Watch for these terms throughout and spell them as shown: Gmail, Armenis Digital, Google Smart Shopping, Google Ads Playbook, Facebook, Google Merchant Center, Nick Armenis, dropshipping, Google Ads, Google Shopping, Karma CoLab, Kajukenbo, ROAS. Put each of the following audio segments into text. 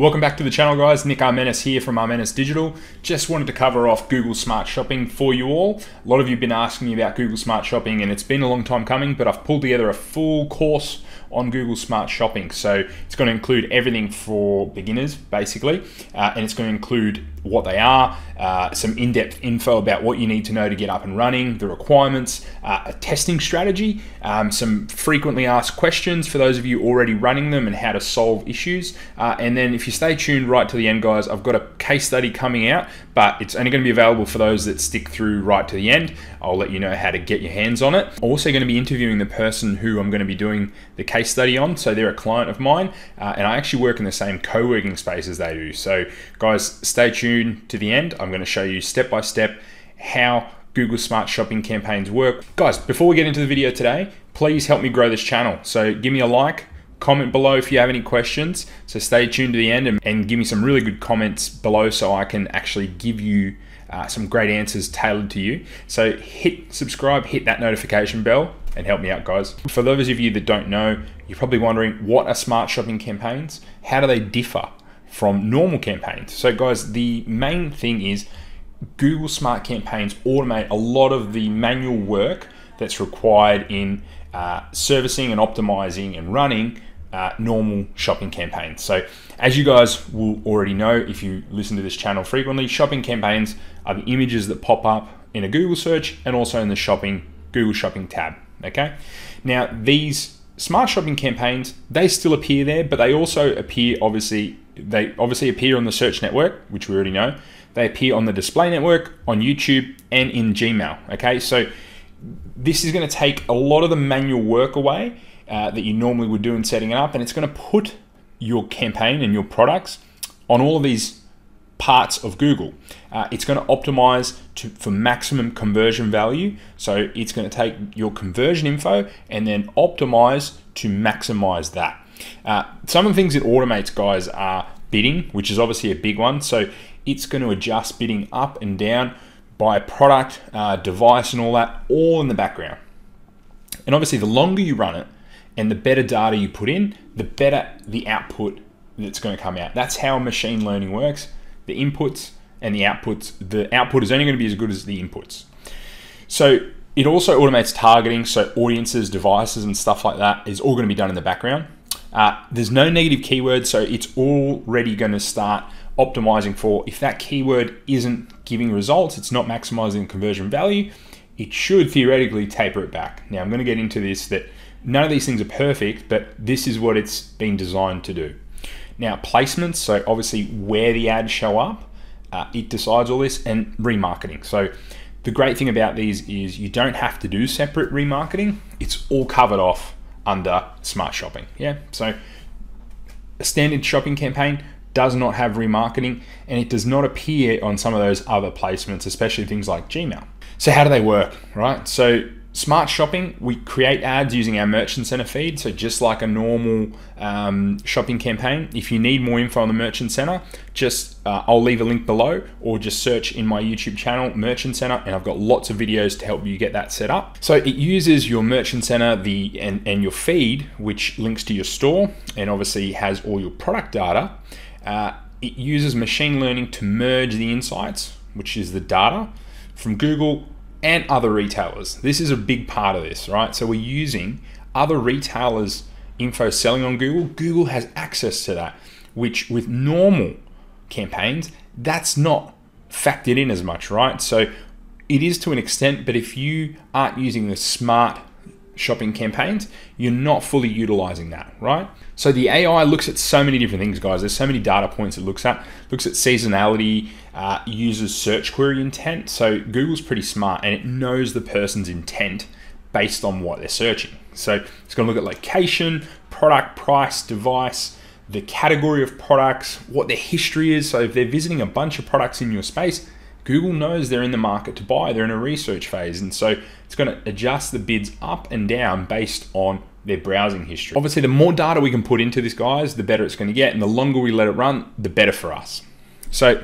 Welcome back to the channel, guys. Nick Armenis here from Armenis Digital. Just wanted to cover off Google Smart Shopping for you all. A lot of you have been asking me about Google Smart Shopping and it's been a long time coming, but I've pulled together a full course on Google Smart Shopping. So it's going to include everything for beginners, basically, and it's going to include what they are, some in-depth info about what you need to know to get up and running, the requirements, a testing strategy, some frequently asked questions for those of you already running them and how to solve issues. And then if you stay tuned right to the end, guys, I've got a case study coming out, but it's only going to be available for those that stick through right to the end. I'll let you know how to get your hands on it. I'm also going to be interviewing the person who I'm going to be doing the case study on. So they're a client of mine, and I actually work in the same co-working space as they do. So guys, stay tuned to the end. I'm going to show you step by step how Google Smart Shopping campaigns work. Guys, before we get into the video today, please help me grow this channel. So give me a like, comment below if you have any questions. So stay tuned to the end and give me some really good comments below so I can actually give you some great answers tailored to you. So hit subscribe, hit that notification bell and help me out, guys. For those of you that don't know, you're probably wondering, what are Smart Shopping campaigns? How do they differ from normal campaigns? So guys, the main thing is Google Smart campaigns automate a lot of the manual work that's required in servicing and optimizing and running normal shopping campaigns. So as you guys will already know, if you listen to this channel frequently, shopping campaigns are the images that pop up in a Google search and also in the Google Shopping tab, okay? Now, these Smart Shopping campaigns, they still appear there, but they also appear, obviously appear on the search network, which we already know. They appear on the display network, on YouTube, and in Gmail, okay? So this is gonna take a lot of the manual work away that you normally would do in setting it up, and it's gonna put your campaign and your products on all of these parts of Google. It's gonna optimize for maximum conversion value. So it's gonna take your conversion info and then optimize to maximize that. Some of the things it automates, guys, are bidding, which is obviously a big one. So it's going to adjust bidding up and down by product, device, and all that, all in the background. And obviously, the longer you run it and the better data you put in, the better the output that's going to come out. That's how machine learning works. The inputs and the outputs. The output is only going to be as good as the inputs. So it also automates targeting. So audiences, devices, and stuff like that is all going to be done in the background. There's no negative keyword, so it's already going to start optimizing for if that keyword isn't giving results, it's not maximizing conversion value, it should theoretically taper it back. Now, I'm going to get into this, that none of these things are perfect, but this is what it's been designed to do. Now, placements, so obviously where the ads show up, it decides all this, and remarketing. So the great thing about these is you don't have to do separate remarketing, it's all covered off under Smart Shopping, yeah? So a standard shopping campaign does not have remarketing, and it does not appear on some of those other placements, especially things like Gmail. So how do they work, right? So Smart Shopping, we create ads using our Merchant Center feed. So just like a normal shopping campaign, if you need more info on the Merchant Center, just I'll leave a link below, or just search in my YouTube channel, Merchant Center, and I've got lots of videos to help you get that set up. So it uses your Merchant Center, and your feed, which links to your store, and obviously has all your product data. It uses machine learning to merge the insights, which is the data from Google and other retailers. This is a big part of this, right? So we're using other retailers' info selling on Google. Google has access to that, which with normal campaigns, that's not factored in as much, right? So it is to an extent, but if you aren't using the smart shopping campaigns, you're not fully utilizing that, right? So the AI looks at so many different things, guys. There's so many data points it looks at seasonality, uses search query intent. So Google's pretty smart, and it knows the person's intent based on what they're searching. So it's gonna look at location, product, price, device, the category of products, what their history is. So if they're visiting a bunch of products in your space, Google knows they're in the market to buy, they're in a research phase, and so it's going to adjust the bids up and down based on their browsing history. Obviously, the more data we can put into this, guys, the better it's going to get, and the longer we let it run, the better for us. So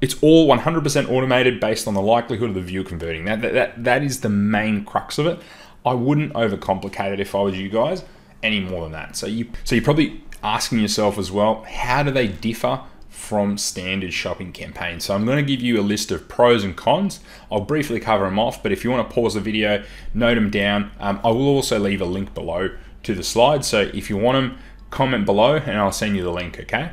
it's all 100% automated based on the likelihood of the viewer converting. That is the main crux of it. I wouldn't overcomplicate it if I was you guys any more than that. So you probably asking yourself as well, how do they differ from standard shopping campaigns? So I'm going to give you a list of pros and cons. I'll briefly cover them off, but if you want to pause the video, note them down. I will also leave a link below to the slides. So if you want them, comment below and I'll send you the link, okay?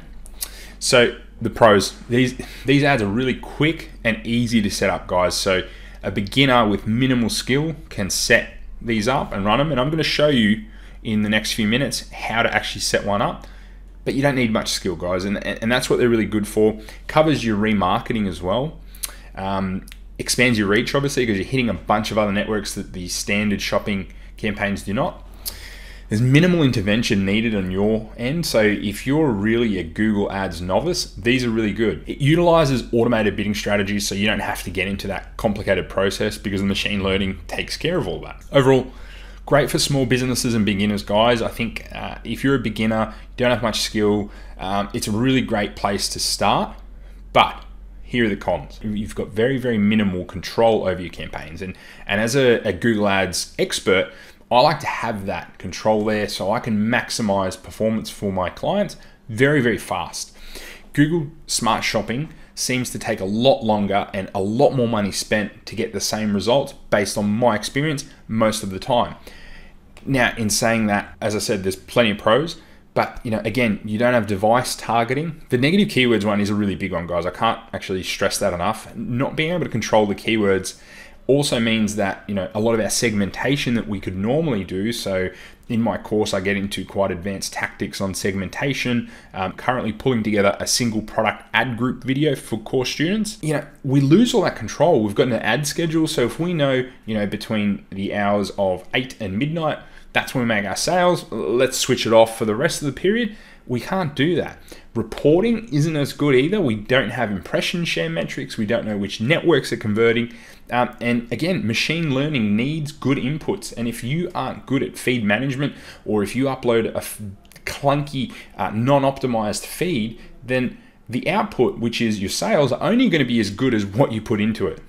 So the pros, these ads are really quick and easy to set up, guys. So a beginner with minimal skill can set these up and run them. And I'm going to show you in the next few minutes how to actually set one up. But you don't need much skill, guys, and that's what they're really good for. Covers your remarketing as well. Expands your reach, obviously, because you're hitting a bunch of other networks that the standard shopping campaigns do not. There's minimal intervention needed on your end. So if you're really a Google Ads novice, these are really good. It utilizes automated bidding strategies, so you don't have to get into that complicated process because the machine learning takes care of all that. Overall, great for small businesses and beginners, guys. I think if you're a beginner, you don't have much skill, it's a really great place to start. But here are the cons. You've got very, very minimal control over your campaigns. And as a Google Ads expert, I like to have that control there so I can maximize performance for my clients very, very fast. Google Smart Shopping seems to take a lot longer and a lot more money spent to get the same results based on my experience most of the time. Now, in saying that, as I said, there's plenty of pros, but you know, again, you don't have device targeting. The negative keywords one is a really big one, guys. I can't actually stress that enough. Not being able to control the keywords also means that, you know, a lot of our segmentation that we could normally do. So in my course, I get into quite advanced tactics on segmentation. I'm currently pulling together a single product ad group video for course students. You know, we lose all that control. We've got an ad schedule. So if we know, you know, between the hours of 8 and midnight, that's when we make our sales. Let's switch it off for the rest of the period. We can't do that. Reporting isn't as good either. We don't have impression share metrics. We don't know which networks are converting. And again, machine learning needs good inputs. And if you aren't good at feed management, or if you upload a clunky, non-optimized feed, then the output, which is your sales, are only going to be as good as what you put into it.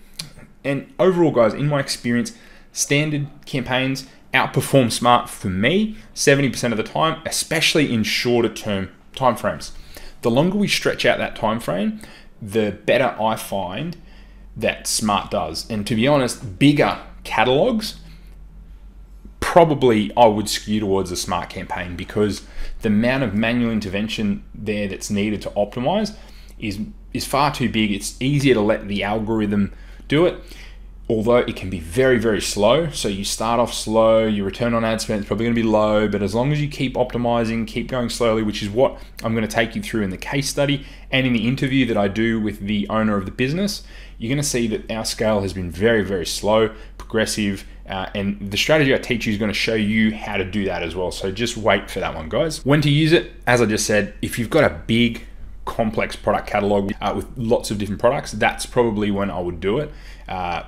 And overall, guys, in my experience, standard campaigns outperform smart for me 70% of the time, especially in shorter term timeframes. The longer we stretch out that time frame, the better I find that smart does. And to be honest, bigger catalogs, probably I would skew towards a smart campaign because the amount of manual intervention there that's needed to optimize is far too big. It's easier to let the algorithm do it, although it can be very, very slow. So you start off slow, your return on ad spend is probably gonna be low, but as long as you keep optimizing, keep going slowly, which is what I'm gonna take you through in the case study and in the interview that I do with the owner of the business, you're gonna see that our scale has been very, very slow, progressive, and the strategy I teach you is gonna show you how to do that as well. So just wait for that one, guys. When to use it, as I just said, if you've got a big, complex product catalog with lots of different products, that's probably when I would do it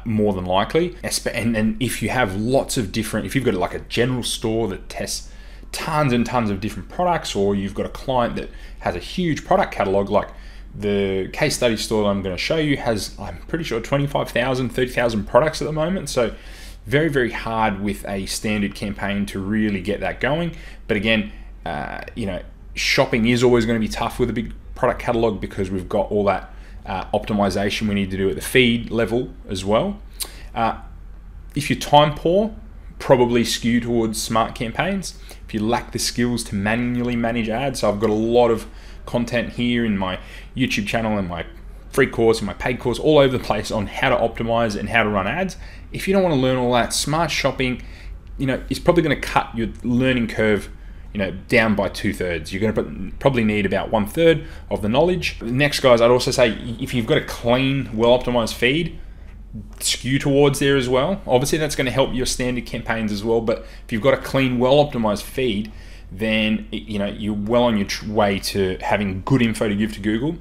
more than likely. And if you have lots of different, if you've got like a general store that tests tons and tons of different products, or you've got a client that has a huge product catalog, like the case study store that I'm going to show you has, I'm pretty sure 25,000, 30,000 products at the moment. So very, very hard with a standard campaign to really get that going. But again, you know, shopping is always going to be tough with a big product catalog because we've got all that optimization we need to do at the feed level as well. If you're time poor, probably skew towards smart campaigns. If you lack the skills to manually manage ads, so I've got a lot of content here in my YouTube channel and my free course and my paid course all over the place on how to optimize and how to run ads. If you don't want to learn all that, smart shopping, you know, is probably going to cut your learning curve, you know, down by 2/3. You're gonna probably need about 1/3 of the knowledge. Next, guys, I'd also say if you've got a clean, well-optimized feed, skew towards there as well. Obviously, that's gonna help your standard campaigns as well, but if you've got a clean, well-optimized feed, then, you know, you're well on your way to having good info to give to Google.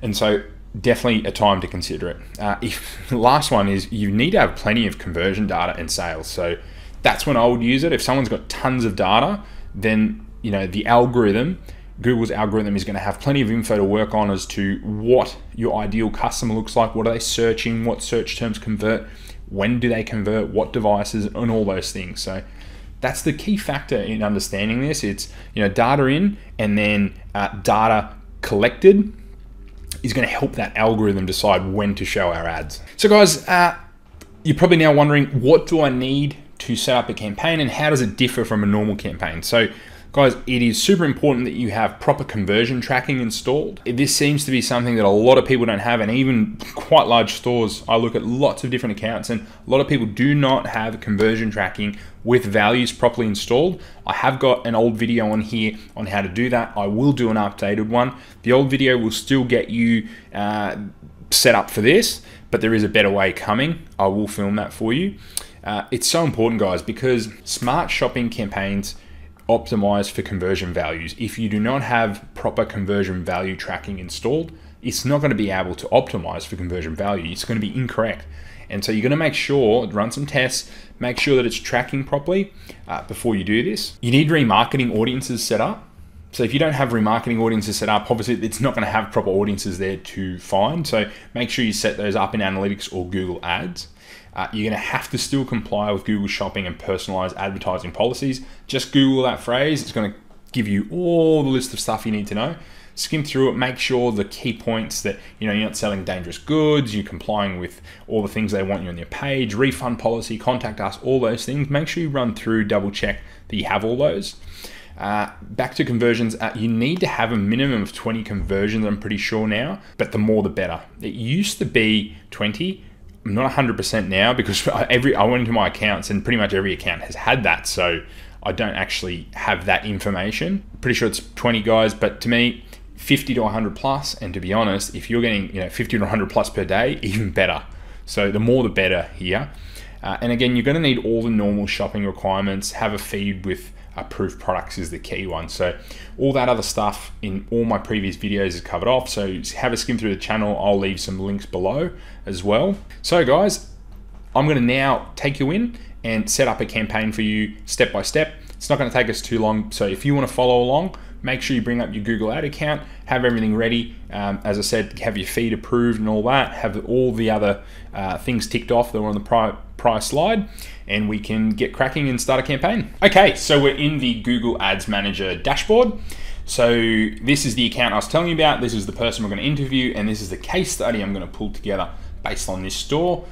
And so, definitely a time to consider it. The last one is you need to have plenty of conversion data and sales. So that's when I would use it. If someone's got tons of data, then, you know, the algorithm, Google's algorithm, is going to have plenty of info to work on as to what your ideal customer looks like, what are they searching, what search terms convert, when do they convert, what devices, and all those things. So That's the key factor in understanding this. It's, you know, data in and then data collected is going to help that algorithm decide when to show our ads. So guys, you're probably now wondering, what do I need to set up a campaign and how does it differ from a normal campaign? So guys, it is super important that you have proper conversion tracking installed. This seems to be something that a lot of people don't have, and even quite large stores. I look at lots of different accounts and a lot of people do not have conversion tracking with values properly installed. I have got an old video on here on how to do that. I will do an updated one. The old video will still get you set up for this, but there is a better way coming. I will film that for you. It's so important, guys, because smart shopping campaigns optimize for conversion values. If you do not have proper conversion value tracking installed, it's not going to be able to optimize for conversion value. It's going to be incorrect. And so you're going to make sure, run some tests, make sure that it's tracking properly before you do this. You need remarketing audiences set up. So if you don't have remarketing audiences set up, obviously it's not going to have proper audiences there to find. So make sure you set those up in analytics or Google Ads. You're going to have to still comply with Google Shopping and personalized advertising policies. Just Google that phrase. It's going to give you all the list of stuff you need to know. Skim through it, make sure the key points that, you know, you're not selling dangerous goods, you're complying with all the things they want you on your page, refund policy, contact us, all those things. Make sure you run through, double check that you have all those. Back to conversions, you need to have a minimum of 20 conversions, I'm pretty sure now, but the more the better. It used to be 20. I'm not 100% now because I went into my accounts and pretty much every account has had that. So I don't actually have that information. Pretty sure it's 20, guys, but to me, 50 to 100 plus. And to be honest, if you're getting 50 to 100 plus per day, even better. So the more the better here. And again, you're going to need all the normal shopping requirements. Have a feed with approved products is the key one. So all that other stuff in all my previous videos is covered off. So have a skim through the channel. I'll leave some links below as well. So guys, I'm going to now take you in and set up a campaign for you step by step. It's not going to take us too long. So if you want to follow along, make sure you bring up your Google Ad account, have everything ready. As I said, have your feed approved and all that, have all the other things ticked off that were on the prior slide, and we can get cracking and start a campaign. Okay, so we're in the Google Ads Manager dashboard. So this is the account I was telling you about. This is the person we're going to interview, and this is the case study I'm going to pull together based on this store.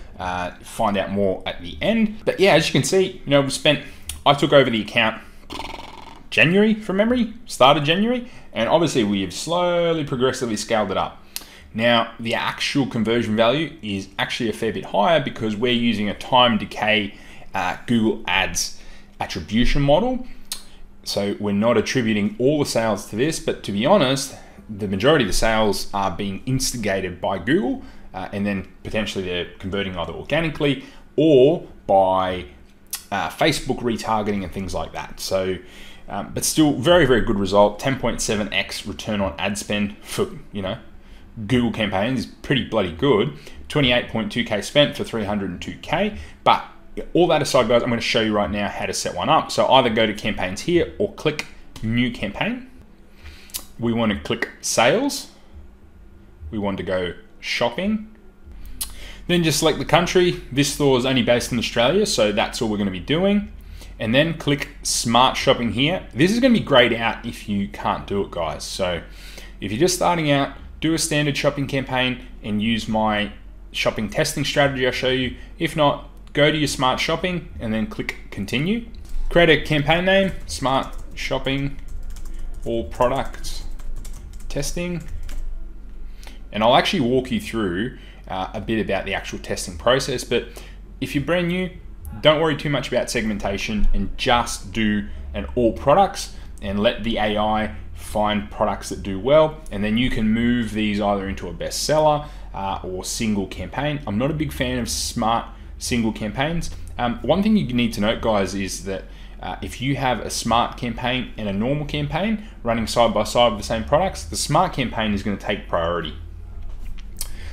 Find out more at the end. But yeah, as you can see, I took over the account January from memory, started January, and obviously we have slowly, progressively scaled it up. Now, the actual conversion value is actually a fair bit higher because we're using a time decay Google Ads attribution model. So we're not attributing all the sales to this, but to be honest, the majority of the sales are being instigated by Google, and then potentially they're converting either organically or by Facebook retargeting and things like that. So, but still very, very good result. 10.7x return on ad spend for, Google campaigns is pretty bloody good. 28.2K spent for 302K. But all that aside, guys, I'm going to show you right now how to set one up. So either go to campaigns here or click new campaign. We want to click sales. We want to go shopping. Then just select the country. This store is only based in Australia, so that's all we're going to be doing. And then click smart shopping here. This is going to be grayed out if you can't do it, guys. So if you're just starting out, do a standard shopping campaign and use my shopping testing strategy I'll show you. If not, go to your smart shopping and then click continue. Create a campaign name, smart shopping, all products testing. And I'll actually walk you through a bit about the actual testing process, but if you're brand new, don't worry too much about segmentation and just do an all products and let the AI find products that do well, and then you can move these either into a bestseller or single campaign. I'm not a big fan of smart single campaigns. One thing you need to note, guys, is that if you have a smart campaign and a normal campaign running side by side with the same products, the smart campaign is going to take priority.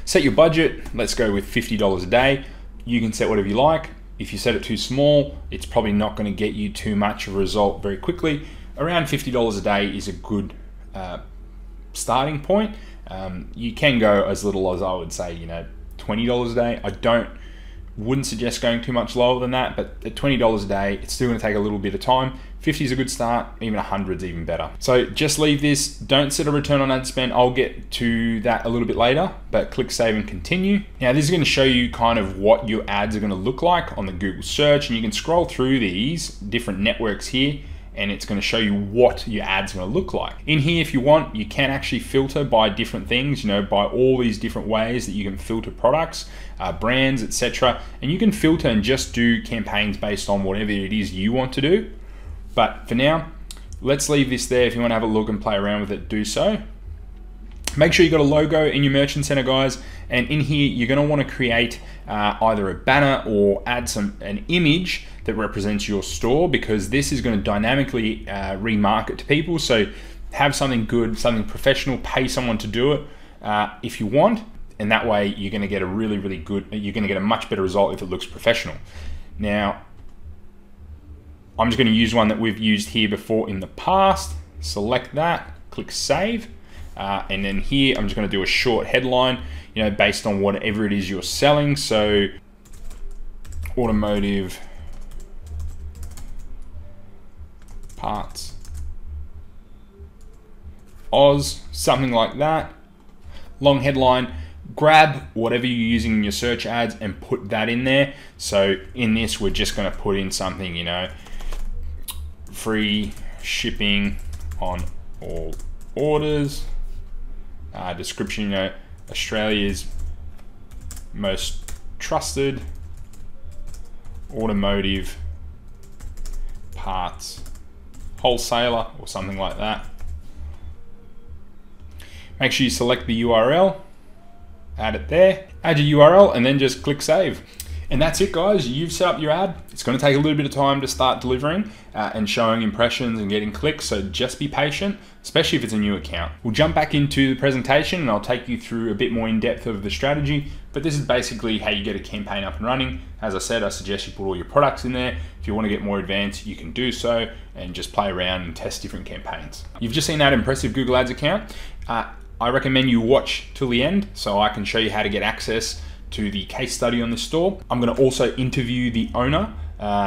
Set your budget. Let's go with $50 a day. You can set whatever you like. If you set it too small, it's probably not going to get you too much of a result very quickly. Around $50 a day is a good starting point. You can go as little as, I would say, $20 a day. I don't Wouldn't suggest going too much lower than that, but at $20 a day, it's still gonna take a little bit of time. 50 is a good start, even 100's even better. So just leave this, don't set a return on ad spend. I'll get to that a little bit later, but click save and continue. Now this is gonna show you kind of what your ads are gonna look like on the Google search, and you can scroll through these different networks here, and it's gonna show you what your ads are gonna look like. In here, if you want, you can actually filter by different things, you know, by all these different ways that you can filter products, brands, etc. And you can filter and just do campaigns based on whatever it is you want to do. But for now, let's leave this there. If you wanna have a look and play around with it, do so. Make sure you got a logo in your Merchant Center, guys. And in here, you're gonna wanna create either a banner or add an image that represents your store, because this is gonna dynamically remarket to people. So have something good, something professional, pay someone to do it if you want. And that way you're gonna get a really, really good, you're gonna get a much better result if it looks professional. Now, I'm just gonna use one that we've used here before in the past. Select that, click save. And then here, I'm just gonna do a short headline, you know, based on whatever it is you're selling. So automotive parts, Oz, something like that. Long headline, grab whatever you're using in your search ads and put that in there. So in this, we're just gonna put in something, you know, free shipping on all orders. Description, you know, Australia's most trusted automotive parts wholesaler, or something like that. Make sure you select the URL, add it there, add your URL, and then just click save. And that's it, guys. You've set up your ad. It's gonna take a little bit of time to start delivering and showing impressions and getting clicks, so just be patient, especially if it's a new account. We'll jump back into the presentation and I'll take you through a bit more in depth of the strategy, but this is basically how you get a campaign up and running. As I said, I suggest you put all your products in there. If you wanna get more advanced, you can do so and just play around and test different campaigns. You've just seen that impressive Google Ads account. I recommend you watch till the end so I can show you how to get access to the case study on the store. I'm gonna also interview the owner.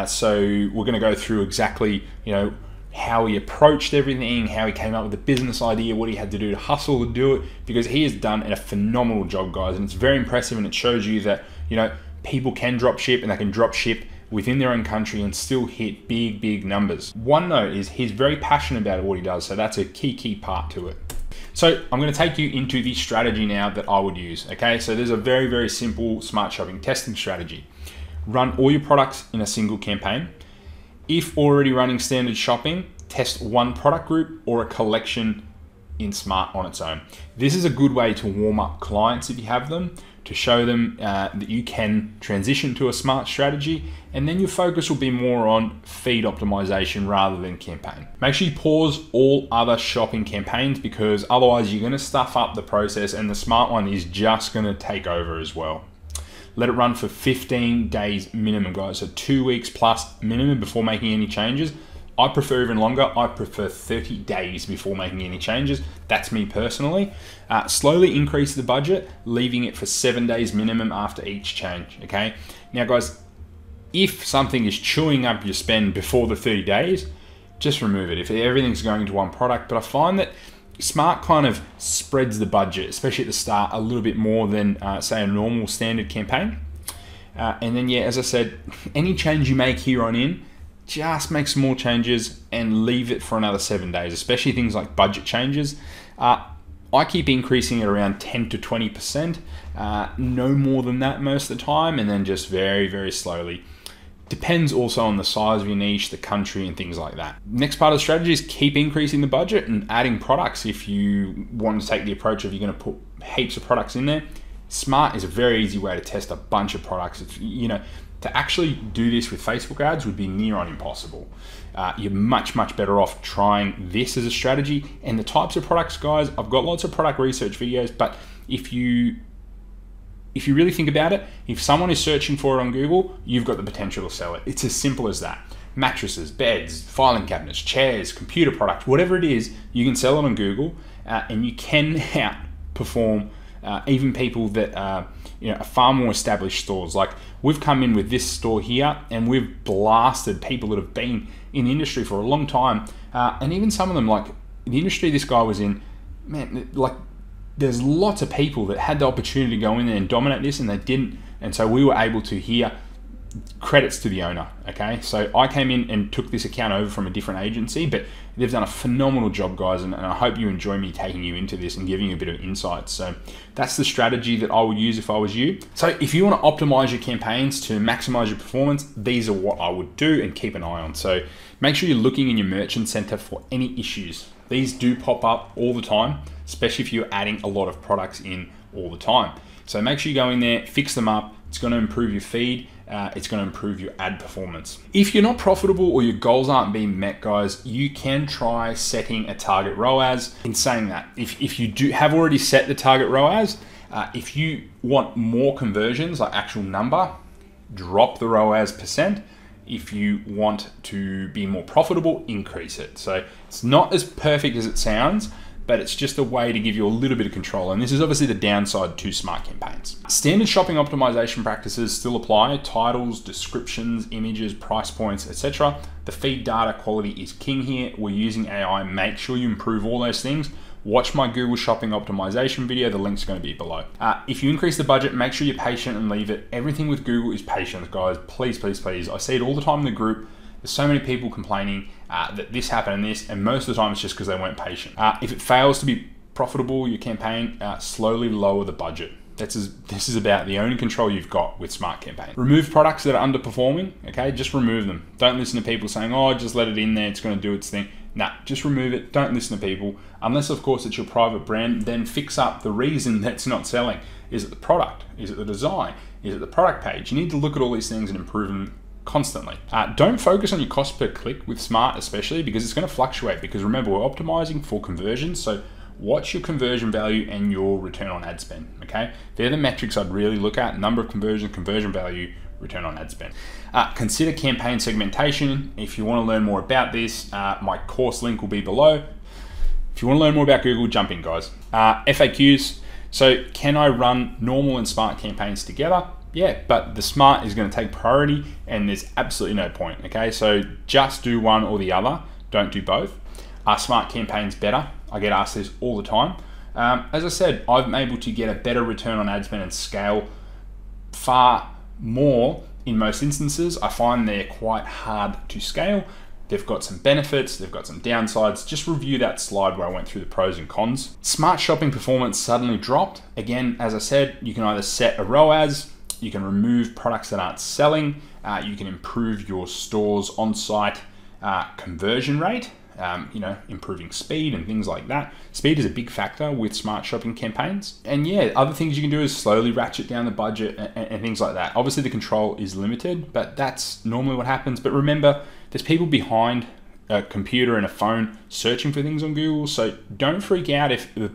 So we're gonna go through exactly, you know, how he approached everything, how he came up with the business idea, what he had to do to hustle to do it, because he has done a phenomenal job, guys. And it's very impressive, and it shows you that, you know, people can drop ship, and they can drop ship within their own country and still hit big, big numbers. One note is he's very passionate about what he does. So that's a key part to it. So I'm gonna take you into the strategy now that I would use, okay? So there's a very, very simple smart shopping testing strategy. Run all your products in a single campaign. If already running standard shopping, test one product group or a collection in Smart on its own. This is a good way to warm up clients if you have them, to show them that you can transition to a smart strategy, and then your focus will be more on feed optimization rather than campaign. Make sure you pause all other shopping campaigns, because otherwise you're gonna stuff up the process and the smart one is just gonna take over as well. Let it run for 15 days minimum, guys. So 2 weeks plus minimum before making any changes. I prefer even longer. I prefer 30 days before making any changes. That's me personally. Slowly increase the budget, leaving it for 7 days minimum after each change, okay? Now guys, if something is chewing up your spend before the 30 days, just remove it if everything's going to one product. But I find that Smart kind of spreads the budget, especially at the start, a little bit more than say a normal standard campaign. And then yeah, as I said, any change you make here on in, just make some more changes and leave it for another 7 days, especially things like budget changes. I keep increasing it around 10 to 20%, no more than that most of the time, and then just very, very slowly. Depends also on the size of your niche, the country, and things like that. Next part of the strategy is keep increasing the budget and adding products. If you want to take the approach of you're gonna put heaps of products in there, Smart is a very easy way to test a bunch of products. If, you know, to actually do this with Facebook ads would be near on impossible. You're much better off trying this as a strategy. And the types of products, guys, I've got lots of product research videos, but if you really think about it, if someone is searching for it on Google, you've got the potential to sell it. It's as simple as that. Mattresses, beds, filing cabinets, chairs, computer products, whatever it is, you can sell it on Google and you can outperform even people that are, are far more established stores. Like, we've come in with this store here and we've blasted people that have been in the industry for a long time. And even some of them, like the industry this guy was in, man, like there's lots of people that had the opportunity to go in there and dominate this and they didn't. And so we were able to hear credits to the owner, okay? So I came in and took this account over from a different agency, but they've done a phenomenal job, guys, and I hope you enjoy me taking you into this and giving you a bit of insight. So that's the strategy that I would use if I was you. So if you want to optimize your campaigns to maximize your performance, these are what I would do and keep an eye on. So make sure you're looking in your merchant center for any issues. These do pop up all the time, especially if you're adding a lot of products in all the time. So make sure you go in there, fix them up. It's going to improve your feed. It's going to improve your ad performance. If you're not profitable or your goals aren't being met, guys, you can try setting a target ROAS. In saying that, if you do have already set the target ROAS, if you want more conversions, like actual number, drop the ROAS percent. If you want to be more profitable, increase it. So it's not as perfect as it sounds, but it's just a way to give you a little bit of control. And this is obviously the downside to smart campaigns. Standard shopping optimization practices still apply: titles, descriptions, images, price points, etc. The feed data quality is king here. We're using AI. Make sure you improve all those things. Watch my Google shopping optimization video. The link's going to be below. If you increase the budget, make sure you're patient and leave it. Everything with Google is patience, guys. Please, please, please. I see it all the time in the group. There's so many people complaining that this happened and this, and most of the time it's just because they weren't patient. If it fails to be profitable, your campaign, slowly lower the budget. This is about the only control you've got with smart campaign. Remove products that are underperforming, okay? Just remove them. Don't listen to people saying, oh, just let it in there, it's gonna do its thing. Nah, just remove it, don't listen to people. Unless of course it's your private brand, then fix up the reason that's not selling. Is it the product? Is it the design? Is it the product page? You need to look at all these things and improve them constantly. Don't focus on your cost per click with smart, especially, because it's going to fluctuate, because remember, we're optimizing for conversions. So watch your conversion value and your return on ad spend, okay? They're the metrics I'd really look at: number of conversions, conversion value, return on ad spend. Consider campaign segmentation. If you want to learn more about this, my course link will be below. If you want to learn more about Google, jump in, guys. FAQs. So can I run normal and smart campaigns together? Yeah, but the smart is going to take priority and there's absolutely no point, okay? So just do one or the other, don't do both. Are smart campaigns better? I get asked this all the time. As I said, I'm able to get a better return on ad spend and scale far more in most instances. I find they're quite hard to scale. They've got some benefits, they've got some downsides. Just review that slide where I went through the pros and cons. Smart shopping performance suddenly dropped. Again, as I said, you can either set a ROAS, you can remove products that aren't selling, you can improve your store's on-site conversion rate, improving speed and things like that. Speed is a big factor with smart shopping campaigns. And yeah, other things you can do is slowly ratchet down the budget and things like that. Obviously the control is limited, but that's normally what happens. But remember, there's people behind a computer and a phone searching for things on Google, so don't freak out if the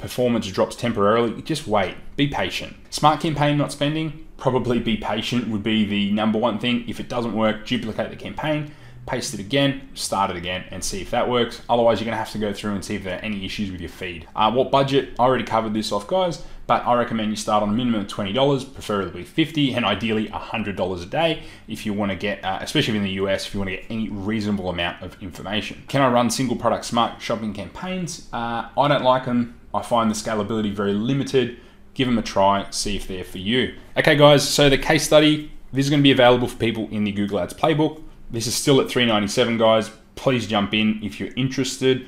performance drops temporarily. Just wait, be patient. Smart campaign not spending, probably be patient would be the number one thing. If it doesn't work, duplicate the campaign, paste it again, start it again, and see if that works. Otherwise, you're gonna have to go through and see if there are any issues with your feed. What budget? I already covered this off, guys, but I recommend you start on a minimum of $20, preferably $50, and ideally $100 a day if you wanna get, especially in the US, if you wanna get any reasonable amount of information. Can I run single product smart shopping campaigns? I don't like them. I find the scalability very limited. Give them a try, see if they're for you. Okay guys, so the case study, this is gonna be available for people in the Google Ads Playbook. This is still at $397, guys. Please jump in if you're interested,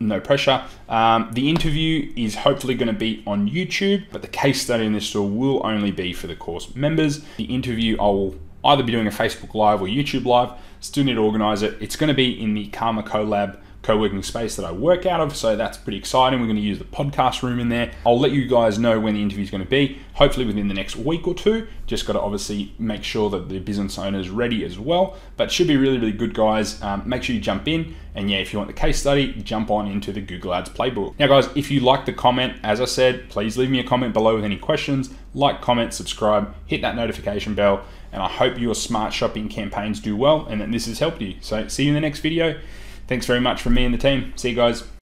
no pressure. The interview is hopefully gonna be on YouTube, but the case study in this store will only be for the course members. The interview, I will either be doing a Facebook Live or YouTube Live. Still need to organize it. It's gonna be in the Karma CoLab co-working space that I work out of, so that's pretty exciting. We're going to use the podcast room in there. I'll let you guys know when the interview is going to be, hopefully within the next week or two. Just got to obviously make sure that the business owner is ready as well, but should be really, really good, guys. Make sure you jump in, and yeah, if you want the case study, jump on into the Google Ads Playbook. Now guys, if you like the comment, as I said, please leave me a comment below with any questions. Like, comment, subscribe, hit that notification bell, and I hope your smart shopping campaigns do well and that this has helped you. So see you in the next video. Thanks very much from me and the team. See you guys.